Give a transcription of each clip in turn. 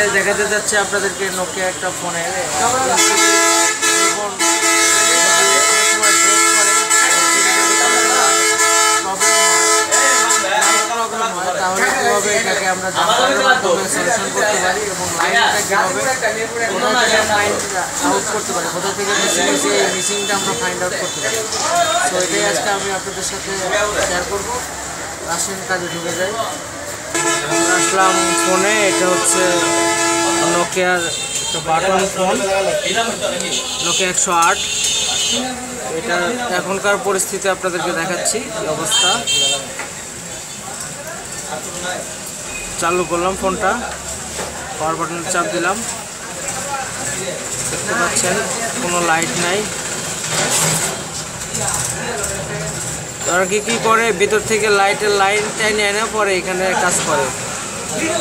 আজকে দেখাতে যাচ্ছি আপনাদেরকে নোকিয়া একটা ফোনের তাহলে কীভাবে এটাকে আমরা সলিউশন করতে পারি এবং লাইনটা কীভাবে ফাইন্ড আউট করতে পারি, কোথা থেকে মিসিংটা আমরা ফাইন্ড আউট করতে পারি। তো এটাই আজকে আমি আপনাদের সাথে শেয়ার করবো। আসেন কাজে ঢুকে যাই। আসলাম ফোনে, এটা হচ্ছে নোকিয়ার একটা বাটন ফোন, নোকিয়া 108। এটা এখনকার পরিস্থিতি আপনাদেরকে দেখাচ্ছি অবস্থা। চালু করলাম ফোনটা, পাওয়ার বাটনে চাপ দিলাম, দেখতে পাচ্ছেন কোনো লাইট নাই। তারা কী করে, ভিতর থেকে লাইটের লাইনটাই নেয় না, পরে এখানে কাজ করে।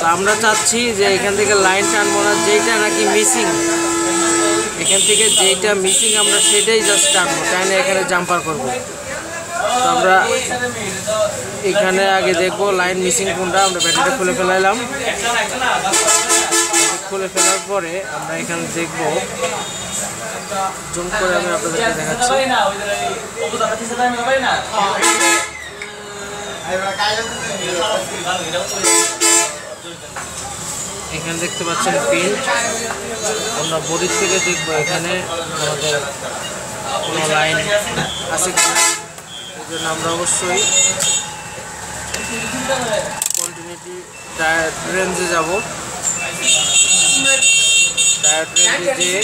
তো আমরা চাচ্ছি যে এখান থেকে লাইন টানবো না, যেইটা নাকি মিসিং, এখান থেকে যেইটা মিসিং আমরা সেটাই জাস্ট টানবো, তাই না এখানে জাম্পার করবো। তো আমরা এখানে আগে দেখবো লাইন মিসিং কোনটা। আমরা ব্যাটারিটা খুলে ফেলাইলাম, খুলে ফেলার পরে আমরা এখানে দেখবো, জুম করে আমি আপনাদেরকে দেখাচ্ছি। এখানে দেখতে পাচ্ছেন পিন, আমরা বডির থেকে দেখবো এখানে আমাদের কোনো লাইন আছে কিনা। এই জন্য আমরা অবশ্যই কন্টিনিউটি টায়ার রেঞ্জে যাবো। টায়ার রেঞ্জে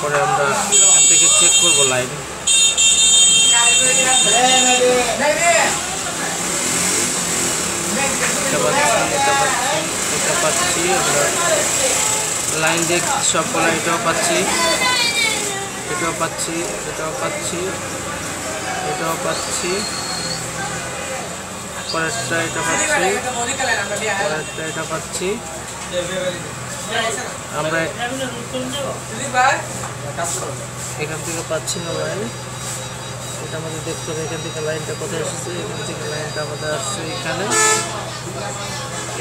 পরে আমরা এখান থেকে চেক করবো লাইন। এটা পাচ্ছি আমরা লাইন দিয়ে, সব লাইনটাও পাচ্ছি, এটাও পাচ্ছি, এটাও পাচ্ছি, এটাও পাচ্ছি, পরেরটা এটা পাচ্ছি, পরেরটা এটা পাচ্ছি। আমরা এখান থেকে পাচ্ছি না লাইন, এটা আমাদের দেখতে হবে এখান থেকে লাইনটা কোথায় এসেছে। এখান থেকে লাইনটা আমাদের আসছে এখানে,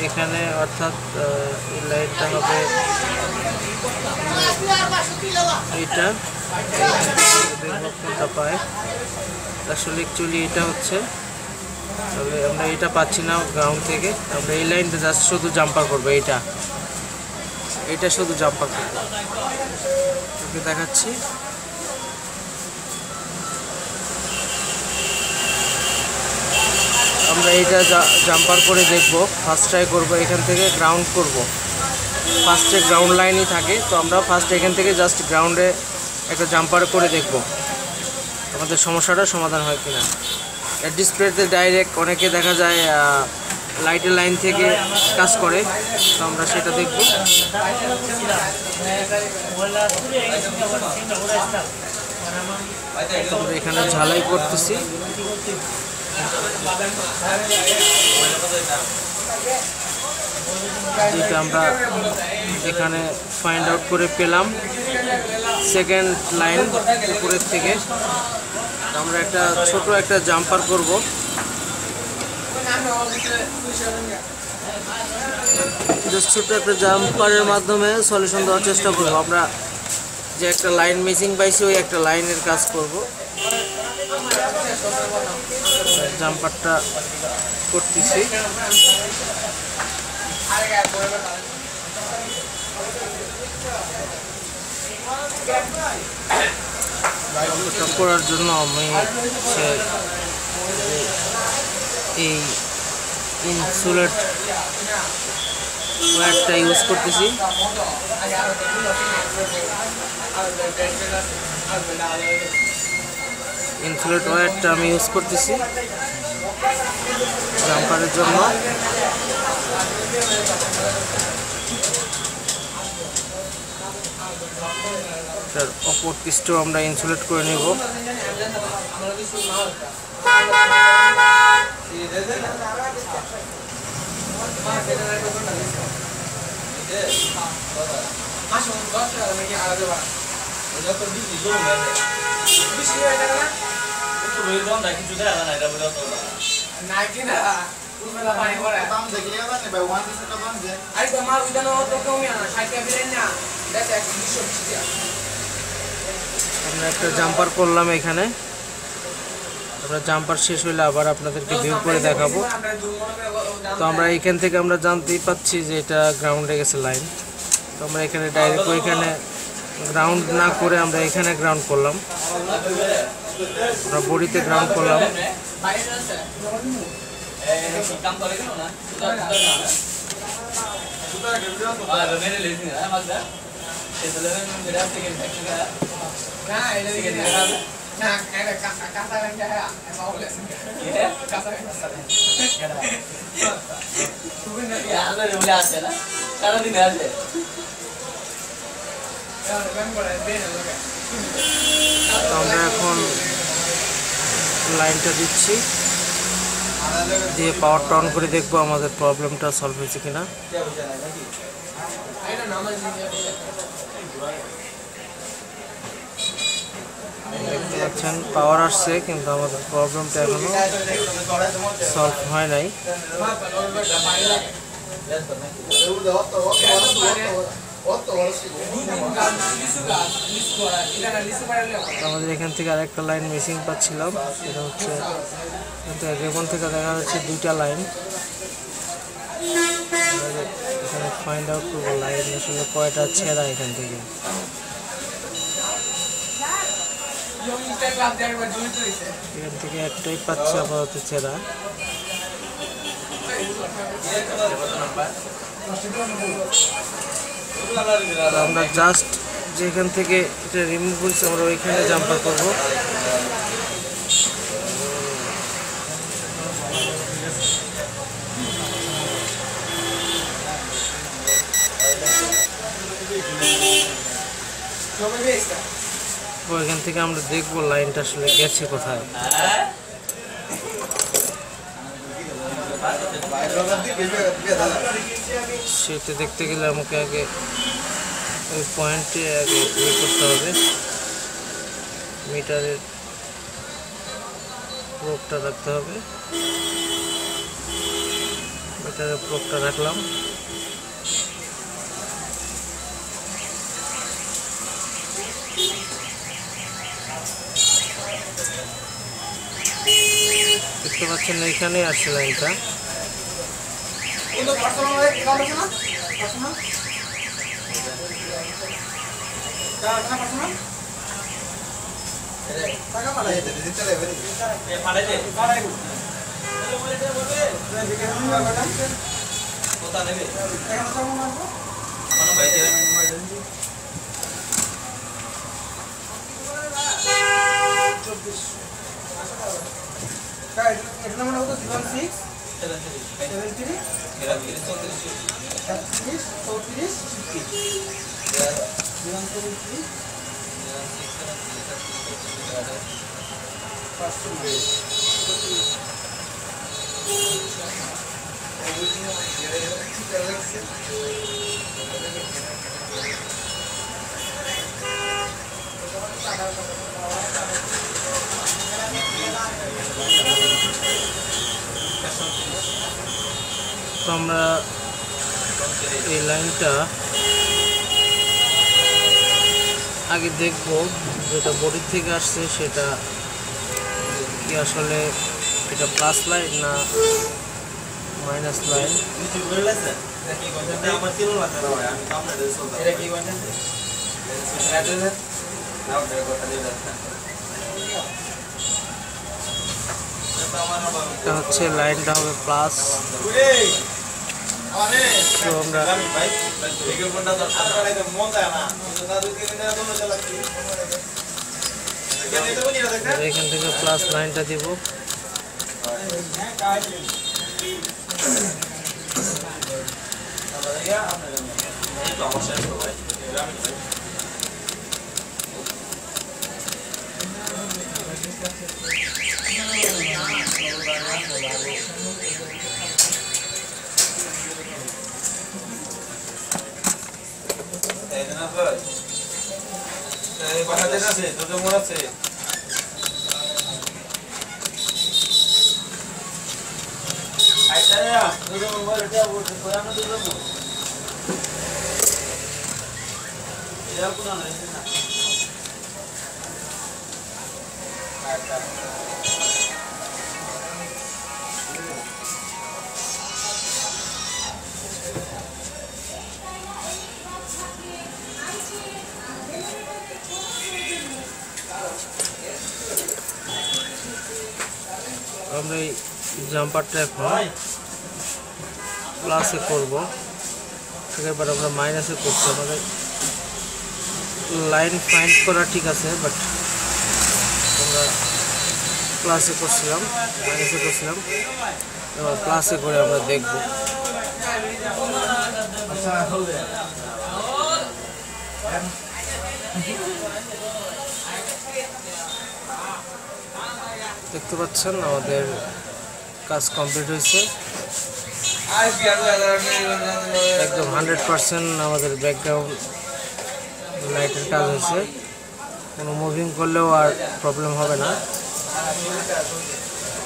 এখানে অর্থাৎ এই লাইনটা হবে এইটা। কোনটা পাই আসলে অ্যাকচুয়ালি এটা হচ্ছে, তবে আমরা এটা পাচ্ছি না গ্রাউন্ড থেকে। আমরা এই লাইনটা জাস্ট শুধু জাম্পার করবো, এটা এটা শুধু জাম্পার করবো। ওকে দেখাচ্ছি, আমরা এইটা জাম্পার করে দেখব। ফার্স্ট ট্রাই করবো, এখান থেকে গ্রাউন্ড করব। ফার্স্টে গ্রাউন্ড লাইনই থাকে, তো আমরা ফার্স্ট এখান থেকে জাস্ট গ্রাউন্ডে একটা জাম্পার করে দেখব আমাদের সমস্যাটা সমাধান হয় কিনা। ডিসপ্লেতে ডাইরেক্ট অনেকে দেখা যায় লাইটের লাইন থেকে কাজ করে, তো আমরা সেটা দেখব। আমরা এখানে ঝালাই করতেছি, যেটা আমরা এখানে ফাইন্ড আউট করে পেলাম সেকেন্ড লাইন উপরের থেকে। আমরা একটা ছোট একটা জাম্পার করব, জাস্ট ছোট একটা জাম্পারের মাধ্যমে সলিউশন দেওয়ার চেষ্টা করব। আমরা যে একটা লাইন মিসিং পাইছি, ওই একটা লাইনের কাজ করব। জাম্পারটা করতেছি, ওটা করার জন্য আমি এই ইনসুলেট ওয়্যারটা ইউজ করতেছি। ইনসুলেট ওয়্যারটা আমি ইউজ করতেছি জাম্পারের জন্য। অপর পৃষ্ঠ আমরা ইনসুলেট করে নেব। জাম্পার করলাম এখানে আমরা জাম্পার শেষ হইলে আবার আপনাদেরকে ভিউ করে দেখাবো। তো আমরা এখান থেকে আমরা জানতেই পাচ্ছি যে এটা গ্রাউন্ডে গেছে লাইন। তো আমরা এখানে ডাইরেক্ট ওইখানে গ্রাউন্ড না করে আমরা এখানে গ্রাউন্ড করলাম, আমরা বড়িতে গ্রাউন্ড করলাম। আমরা এখন লাইনটা দিচ্ছি, দিয়ে পাওয়ারটা অন করে দেখবো আমাদের প্রবলেমটা সলভ হয়েছে কিনা। দেখতে পাচ্ছেন পাওয়ার আসছে, কিন্তু আমাদের প্রবলেমটা এখনো সলভ হয় নাই। আমাদের এখান থেকে আরেকটা লাইন মিসিং পাচ্ছিলাম, সেটা হচ্ছে রেবন থেকে দেখা যাচ্ছে দুইটা লাইন। এখানে ফাইন্ড আউট করবো লাইন আসলে কয়টা ছেঁড়া এখান থেকে। এখান থেকে একটাই পাচ্ছে আপাতত ছেঁড়া। আমরা জাস্ট যেখান থেকে এটা রিমুভ করছি আমরা ওইখানে জাম্পার করবো। ওইখান থেকে আমরা দেখবো লাইনটা আসলে গেছে কোথায়। সেটা দেখতে গেলে আমাকে আগে ওই পয়েন্টে আগে ক্লিক করতে হবে, মিটারের প্রোবটা রাখতে হবে। মিটারের প্রোবটা রাখলাম, দেখতে পাচ্ছেন এখানে আসছে লাইনটা। তো আমরা এই লাইনটা আগে দেখব, যেটা বডির থেকে আসছে সেটা কি আসলে এটা প্লাস লাইন না মাইনাস লাইন। এটা হচ্ছে লাইনটা হবে প্লাস। এখান থেকে প্লাস লাইনটা দিব। জাম্পারটা এখন প্লাসে করব, এরপর আমরা মাইনাসে করতে হবে। লাইন ফাইন্ড করা ঠিক আছে, বাট আমরা প্লাসে করছিলাম, মাইনাসে করছিলাম, এবার প্লাসে করে আমরা দেখব। দেখতে পাচ্ছেন আমাদের কাজ কমপ্লিট হয়েছে একদম 100%। আমাদের ব্যাকগ্রাউন্ড লাইটের কাজ হয়েছে, কোনো মুভিং করলেও আর প্রবলেম হবে না।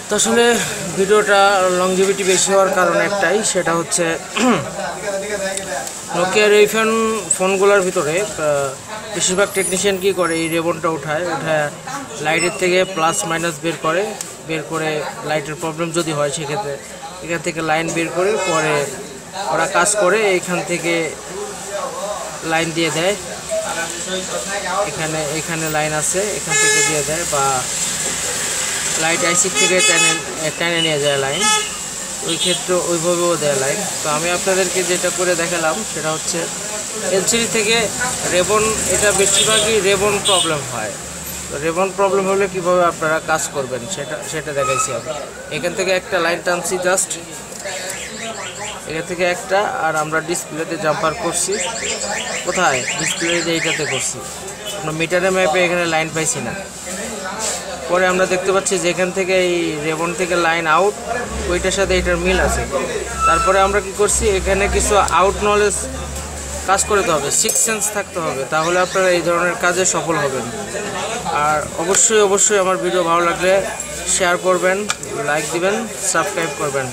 তো আসলে ভিডিওটা লংজিভিটি বেশি হওয়ার কারণ একটাই, সেটা হচ্ছে নোকিয়ার এই ফোনগুলোর ভিতরে বেশিরভাগ টেকনিশিয়ান কী করে, এই রেবনটা উঠায় লাইটের থেকে প্লাস মাইনাস বের করে লাইটের প্রবলেম যদি হয় সেক্ষেত্রে এখান থেকে লাইন বের করে পরে ওরা কাজ করে, এখান থেকে লাইন দিয়ে দেয়, এখানে লাইন আছে এখান থেকে দিয়ে দেয়, বা লাইট আইসি থেকে টেনে নিয়ে যায় লাইন, ওই ক্ষেত্রে ওইভাবেও দেয় লাইন। তো আমি আপনাদেরকে যেটা করে দেখালাম সেটা হচ্ছে এলসিডি থেকে রেবন, এটা বেশিরভাগই রেবন প্রবলেম হয়। তো রেবন প্রবলেম হলে কীভাবে আপনারা কাজ করবেন সেটা দেখাইছি আমি। এখান থেকে একটা লাইন টানছি, জাস্ট এখান থেকে একটা, আর আমরা ডিসপ্লেতে জাম্পার করছি, কোথায় ডিসপ্লেতে এইটাতে করছি, আমরা মিটারে ম্যাপে এখানে লাইন পাইছি না। পরে আমরা দেখতে পাচ্ছি যে এখান থেকে এই রেবন থেকে লাইন আউট, ওইটার সাথে এটার মিল আছে। তারপরে আমরা কি করছি, এখানে কিছু আউট নলেজ কাজ করতে হবে, সিক্স সেন্স থাকতে হবে, তাহলে আপনারা এই ধরনের কাজে সফল হবেন। আর অবশ্যই আমার ভিডিও ভালো লাগলে শেয়ার করবেন, লাইক দিবেন, সাবস্ক্রাইব করবেন।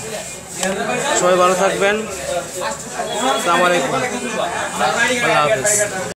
সবাই ভালো থাকবেন। আসসালামু আলাইকুম, আল্লাহ হাফেজ।